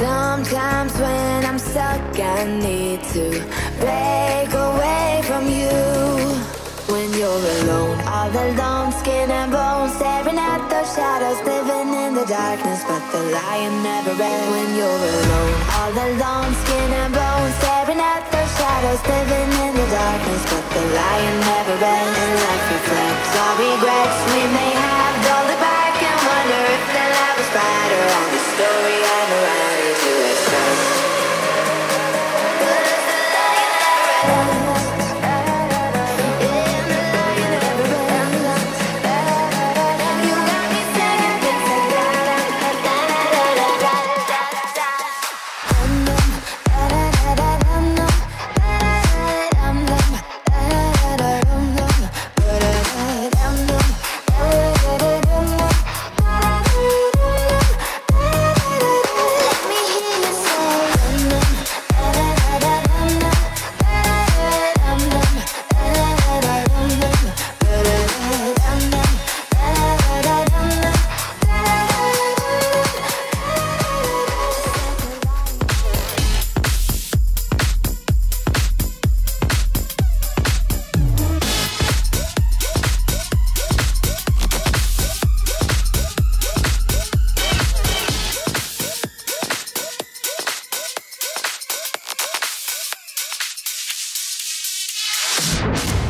Sometimes when I'm stuck, I need to break away from you. When you're alone, all alone, skin and bones, staring at the shadows, living in the darkness, but the lion never ends. When you're alone, all alone, skin and bones, staring at the shadows, living in the darkness, but the lion never ends. And life reflects all regrets we may have. Don't look back and wonder if the life was brighter. All the story I've arrived.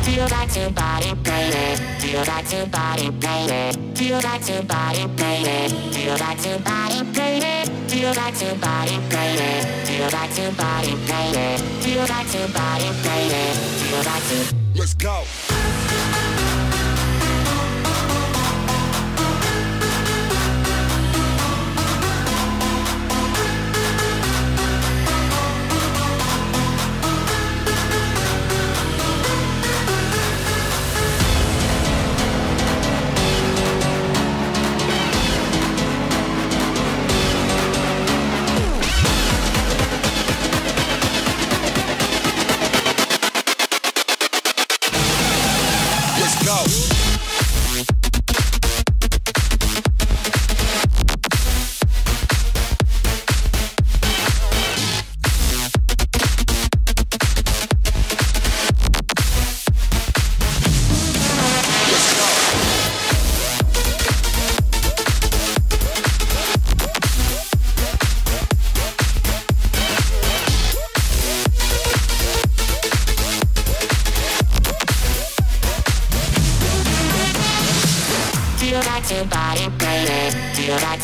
Do you like to body play it? Do you like to body play it? Do you like to body play it? Do you like to body play it? Do you like to body play it? Do you like to body play it? Do you like to body play it? Do you like to? Let's go. Do you like to body play it? Do you like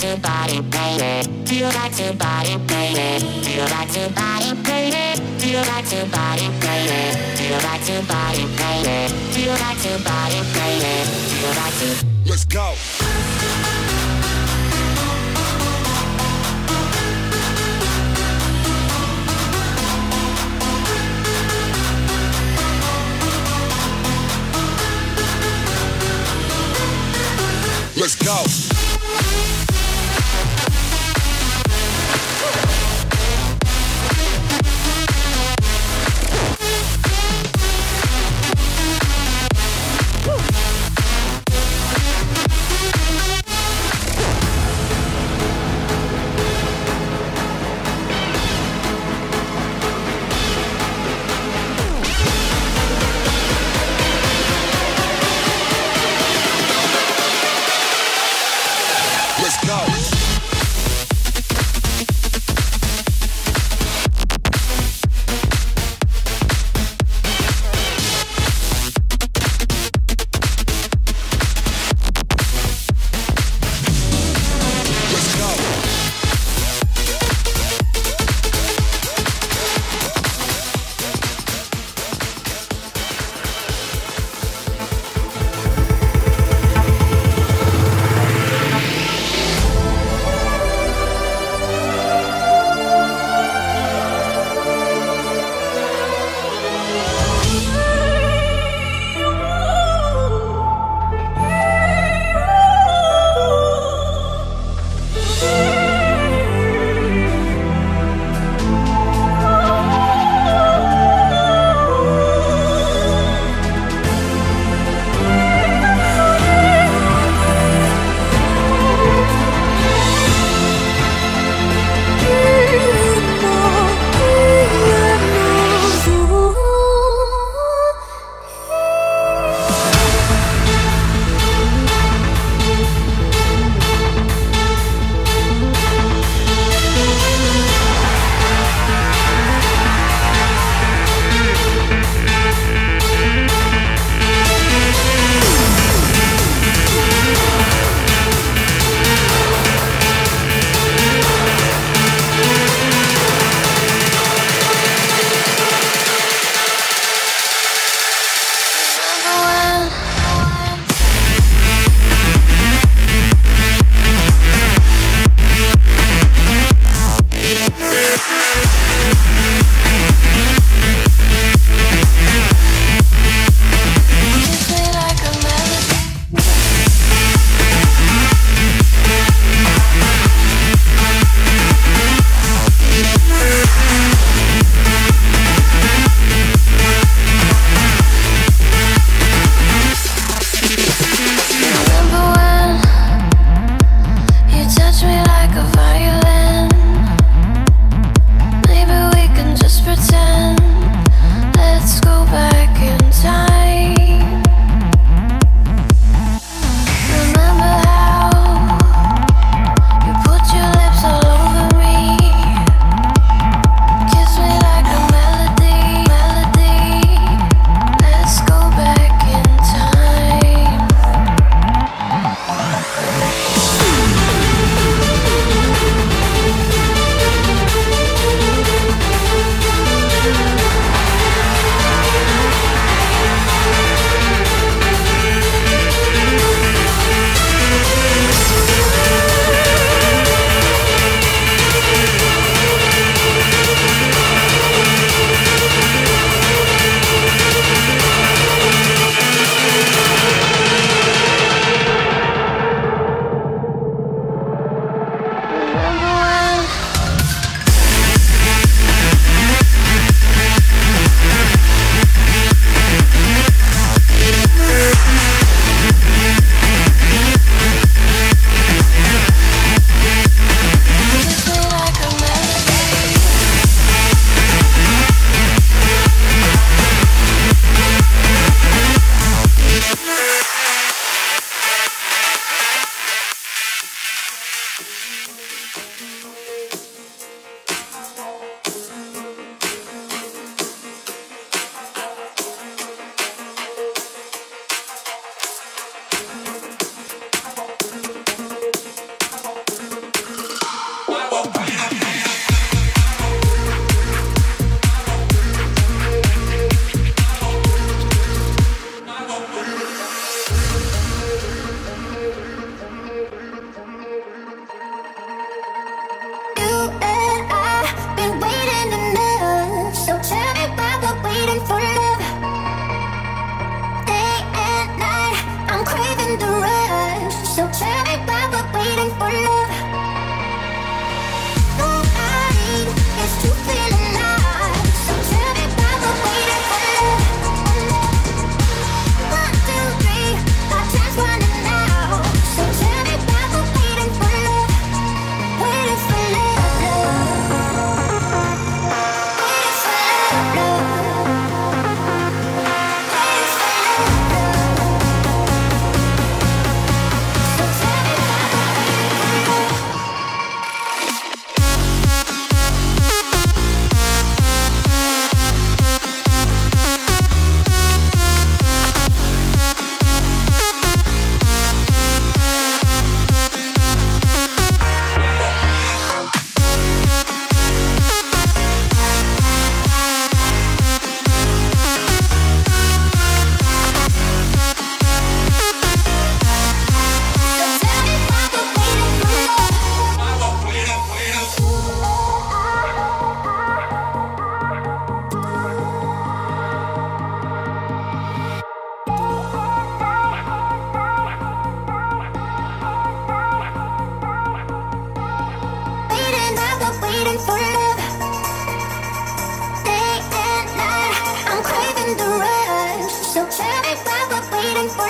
to body play it? Do you like to body play it? Do you like to body play it? Do you like to body play it? Do you like to body play it? Do you like to body play it? Do you like to? Let's go. Let's go.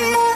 one more.